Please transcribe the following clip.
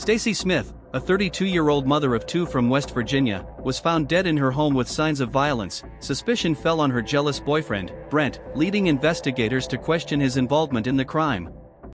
Stacy Smith, a 32-year-old mother of two from West Virginia, was found dead in her home with signs of violence. Suspicion fell on her jealous boyfriend, Brent, leading investigators to question his involvement in the crime.